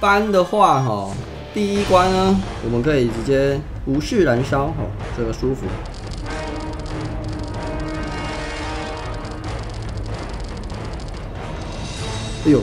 搬的话哈，第一关呢，我们可以直接无视燃烧哈，这个舒服。 哎呦！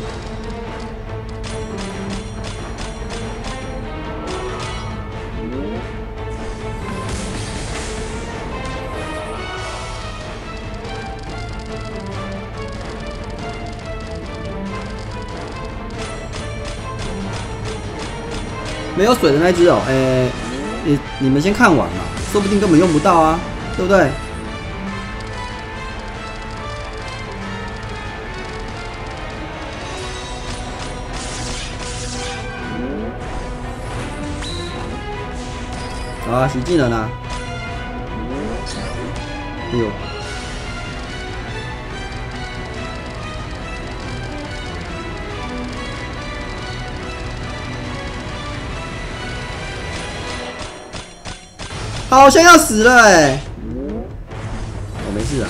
没有水的那只哦，你们先看完嘛，说不定根本用不到啊，对不对？ 啊，学技能啊！哎呦，好像要死了欸！我没事啊。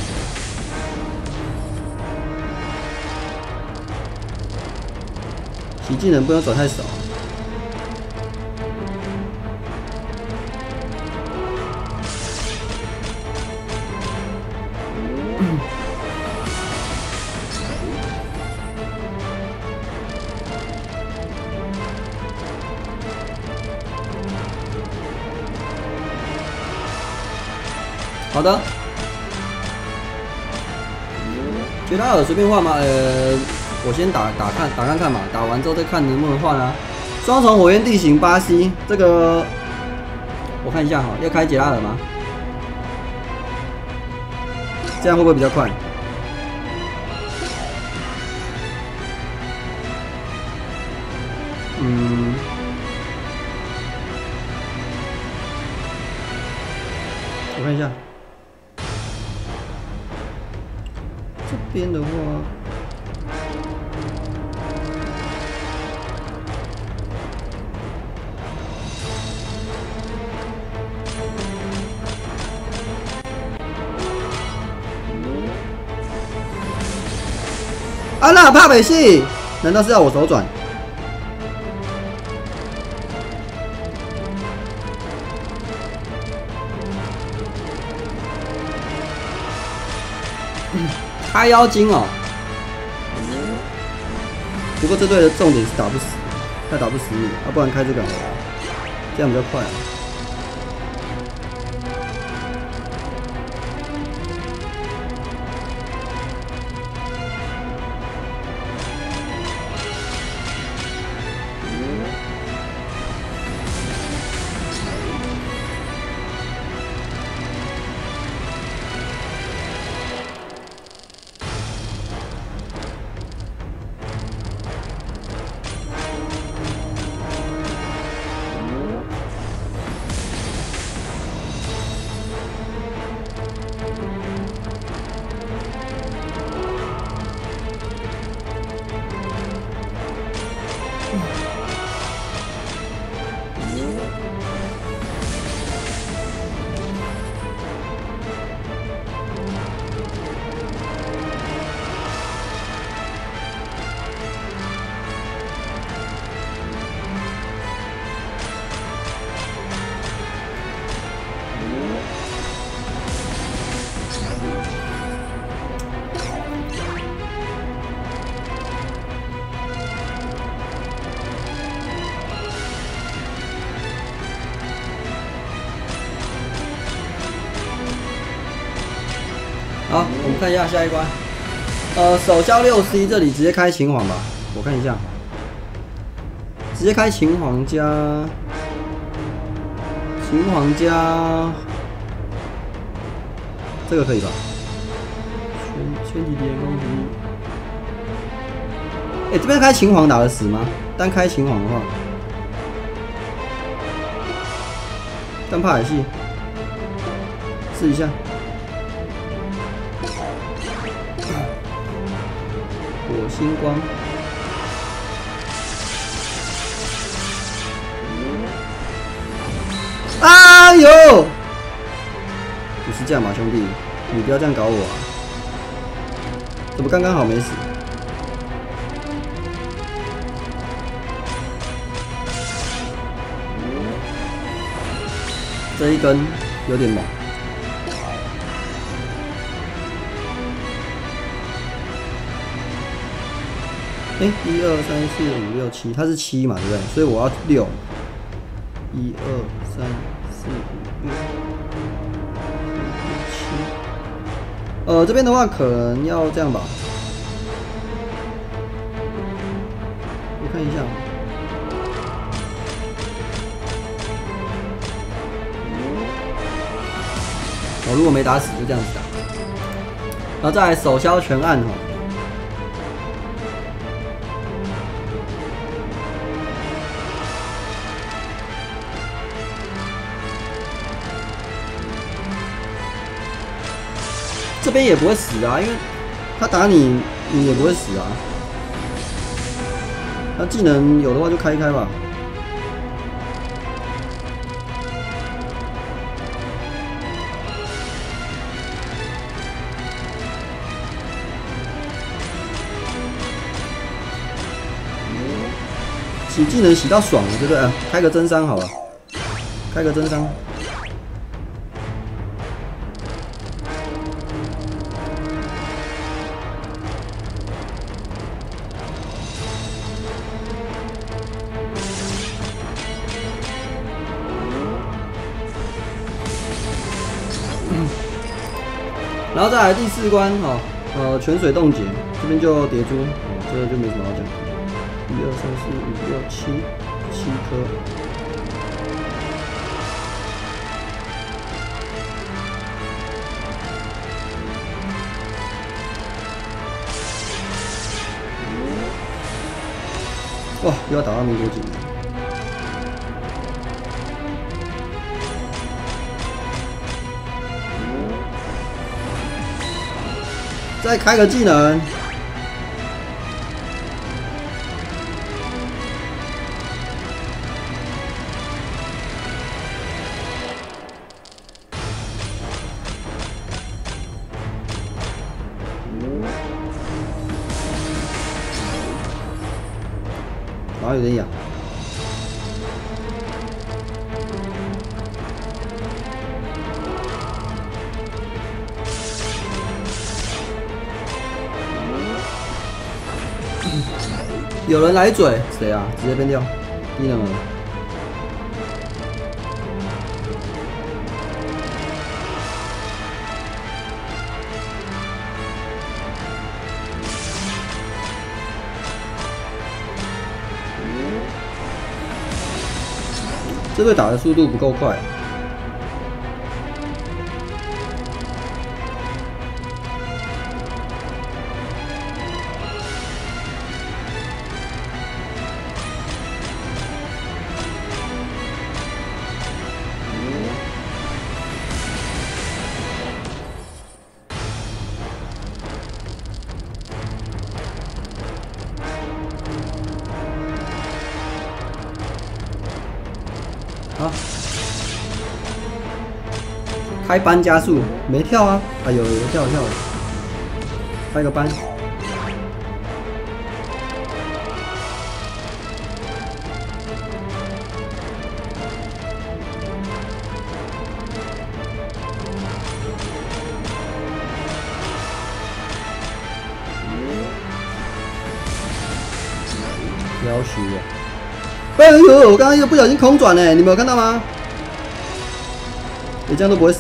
学技能不能转太少。 好的，觉得他有随便换吗？我先打看看嘛，打完之后再看能不能换啊。双重火焰地形巴西这个，我看一下哈，要开杰拉尔吗？这样会不会比较快？嗯。 我看一下，这边的话，啊那帕北西，难道是要我手转？ 开妖精哦，不过这队的重点是打不死，要打不死你，要不然开这个，这样比较快啊。好，我们看一下下一关。手消6C 这里直接开秦皇吧，我看一下，直接开秦皇加，这个可以吧？圈起别人攻击。哎，这边开秦皇打得死吗？单开秦皇的话，单怕海系，试一下。 火星光，哎呦！不是这样嘛，兄弟，你不要这样搞我啊！怎么刚刚好没死？这一根有点猛。 哎，一二三四五六七，它是七嘛，对不对？所以我要六。一二三四五六七。这边的话可能要这样吧。我看一下。我如果没打死，就这样子打。然后再来手消全按吼。 这边也不会死啊，因为他打你，你也不会死啊。那技能有的话就开一开吧。洗技能洗到爽了，对不对？开个真伤好了，开个真伤。 然后再来第四关哦，泉水冻结这边就叠珠，这个就没什么好讲。一二三四五六七，七颗。哇，又要打到民国警察。 再开个技能，好像有点痒。 有人来嘴，谁啊？直接变掉，低能儿。这队打的速度不够快。 好，开班加速没跳啊？哎呦，有跳跳，开个班。要死我！ 哎呦！我刚刚一个不小心空转呢，你们有看到吗？你这样都不会死，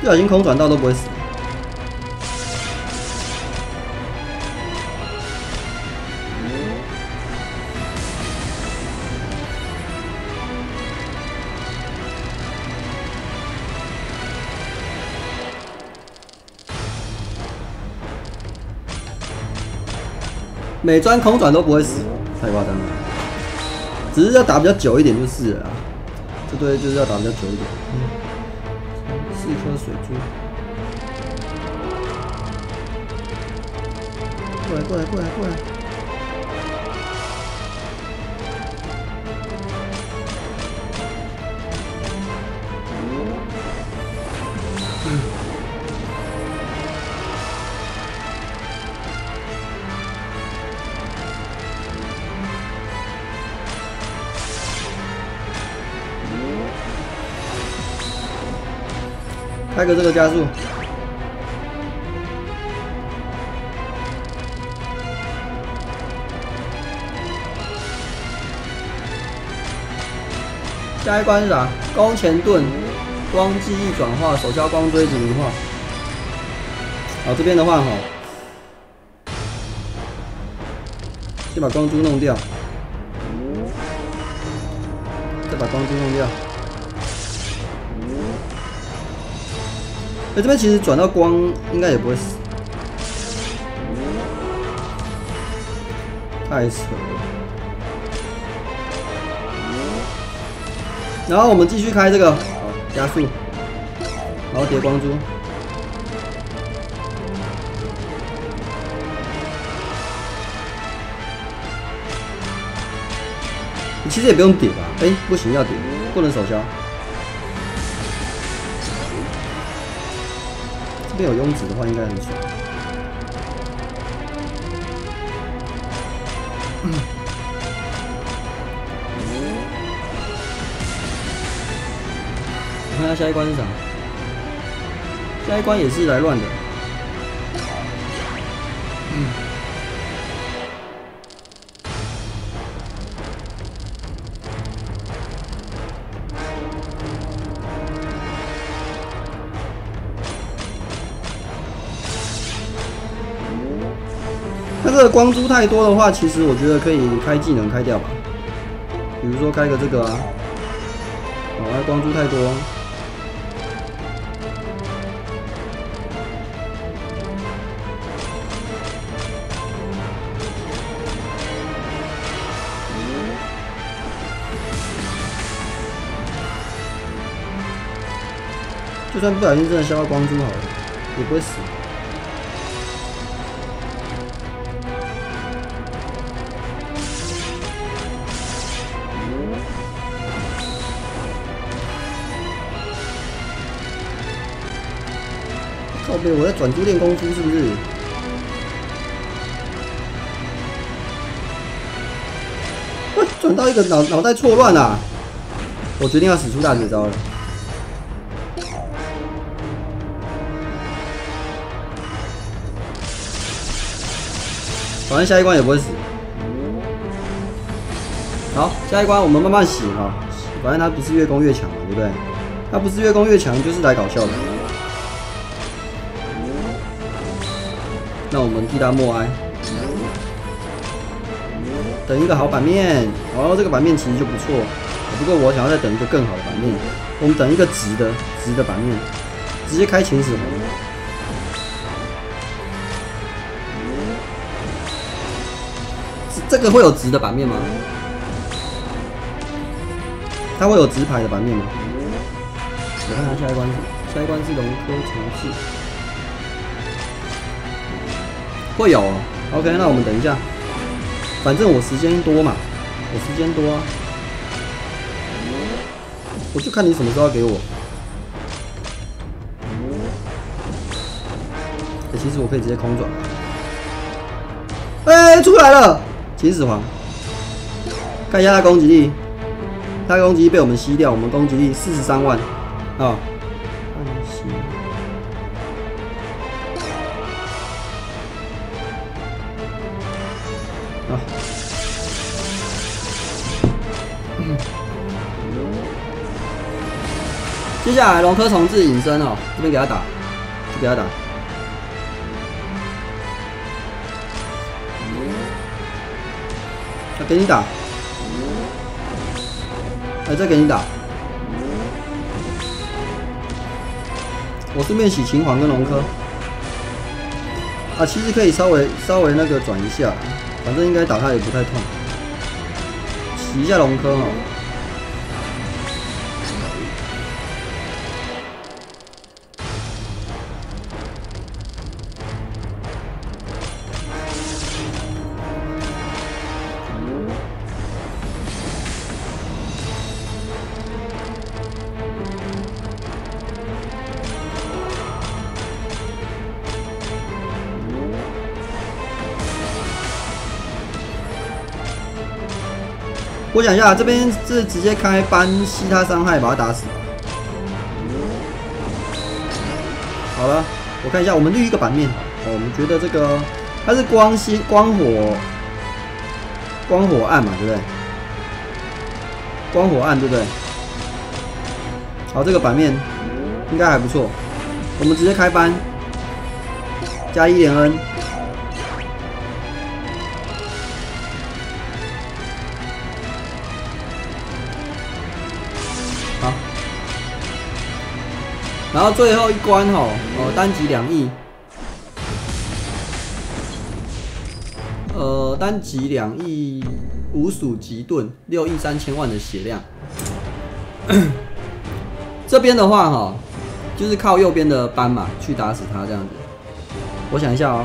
不小心空转到都不会死。每钻空转都不会死，太夸张了。只是要打比较久一点就是了啦，这对就是要打比较久一点。四颗水珠，过来过来过来过来！开个这个加速。 下一关是啥？高前盾，光记忆转化，手敲光锥子凝化。好，这边的话哈，先把光珠弄掉，再把光珠弄掉。这边其实转到光应该也不会死，太扯了。 然后我们继续开这个，好加速，然后叠光珠，你其实也不用叠吧？哎，不行，要叠，不能手消。这边有拥挤的话，应该很爽。嗯 看下下一关是啥？下一关也是来乱的。嗯。那这个光珠太多的话，其实我觉得可以开技能开掉吧。比如说开个这个啊。哦，那光珠太多。 就算不小心真的消耗光珠好了，也不会死。靠北，我在转珠练功夫是不是？ 我转到一个脑袋错乱啦！我决定要使出大绝招了。 反正下一关也不会死。好，下一关我们慢慢洗哈，反正它不是越攻越强嘛，对不对？它不是越攻越强，就是来搞笑的。那我们替他默哀，等一个好版面。哦，这个版面其实就不错，不过我想要再等一个更好的版面。我们等一个直的版面，直接开秦始皇。 这个会有直的版面吗？它会有直排的版面吗？我看看下一关是，下一关是龙科城市，会有哦。OK， 那我们等一下，反正我时间多嘛，我时间多啊，我就看你什么时候要给我。欸，其实我可以直接空转。哎，出来了！ 秦始皇，看一下他攻击力，他攻击力被我们吸掉，我们攻击力43万啊！啊，接下来龙科重置隐身哦，这边给他打，就给他打。 给你打，哎，再给你打。我顺便洗秦皇跟龙科。啊，其实可以稍微那个转一下，反正应该打他也不太痛。洗一下龙科哦。我想一下，这边是直接开班吸他伤害，把他打死。好了，我看一下，我们绿一个版面。哦，我们觉得这个它是光火暗嘛，对不对？光火暗，对不对？好，这个版面应该还不错。我们直接开班，加1连恩。好，然后最后一关吼，单集2亿。 单集2亿五鼠级盾，6亿3千万的血量。这边的话哈，就是靠右边的斑嘛去打死它这样子。我想一下哦，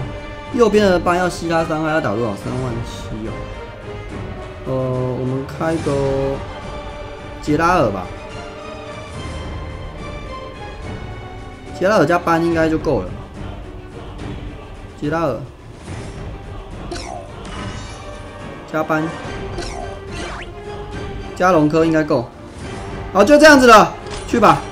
右边的斑要吸它伤害，要打多少？3万7哦。我们开个杰拉尔吧，杰拉尔加斑应该就够了。杰拉尔。 加班，加龙科应该够，好，就这样子了，去吧。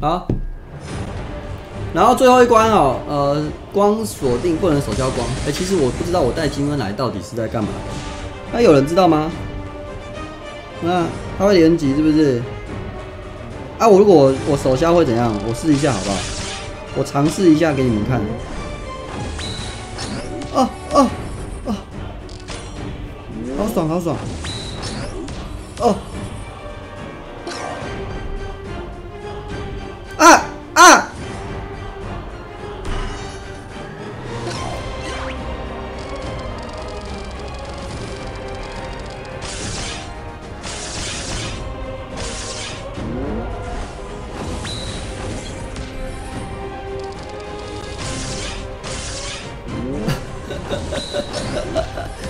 好。 然后最后一关哦，光锁定不能手交光。哎，其实我不知道我带金恩来到底是在干嘛的。那有人知道吗？那他会连击是不是？啊，我如果我手消会怎样？我试一下好不好？我尝试一下给你们看。哦哦哦，好爽好爽！哦。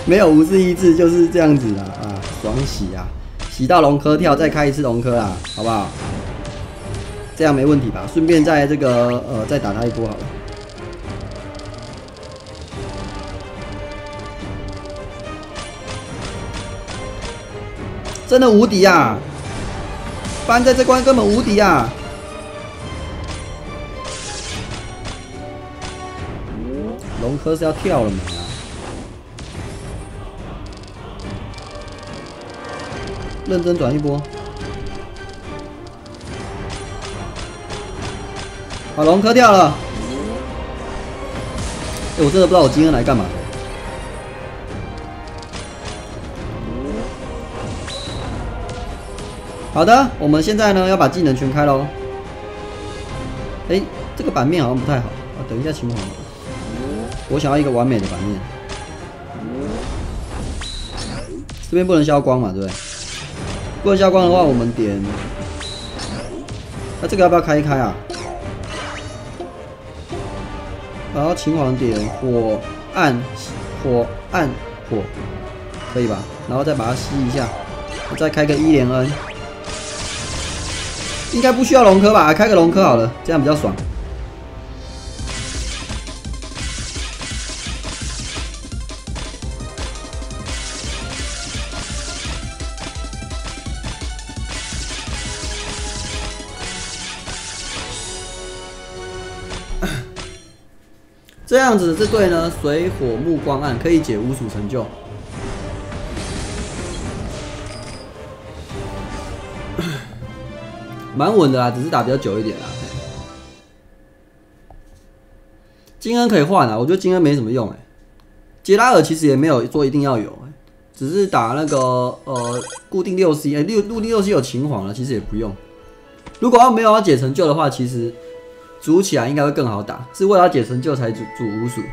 没有无视一致就是这样子啦，啊，爽洗啊，洗到龙科跳，再开一次龙科啦，好不好？这样没问题吧？顺便在这个再打他一波好了。真的无敌啊！班在这关根本无敌啊！ 龙科是要跳了没啊？认真转一波。好，龙科跳了。哎，我真的不知道我今天来干嘛。好的，我们现在呢要把技能全开喽。哎，这个版面好像不太好啊，等一下情况。 我想要一个完美的版面，这边不能消光嘛，对不对？不能消光的话，我们点。那、这个要不要开一开啊？然后秦皇点火，可以吧？然后再把它吸一下，我再开个1连恩，应该不需要龙科吧？开个龙科好了，这样比较爽。 这样子，这对呢水火木光暗可以解无鼠成就。蛮稳的啦，只是打比较久一点啦。金恩可以换啊，我觉得金恩没什么用哎、欸。杰拉尔其实也没有说一定要有哎、欸，只是打那个固定6C 哎，固定6C 有秦皇了，其实也不用。如果要没有要解成就的话，其实。 组起来应该会更好打，是为了要解成就才组无鼠。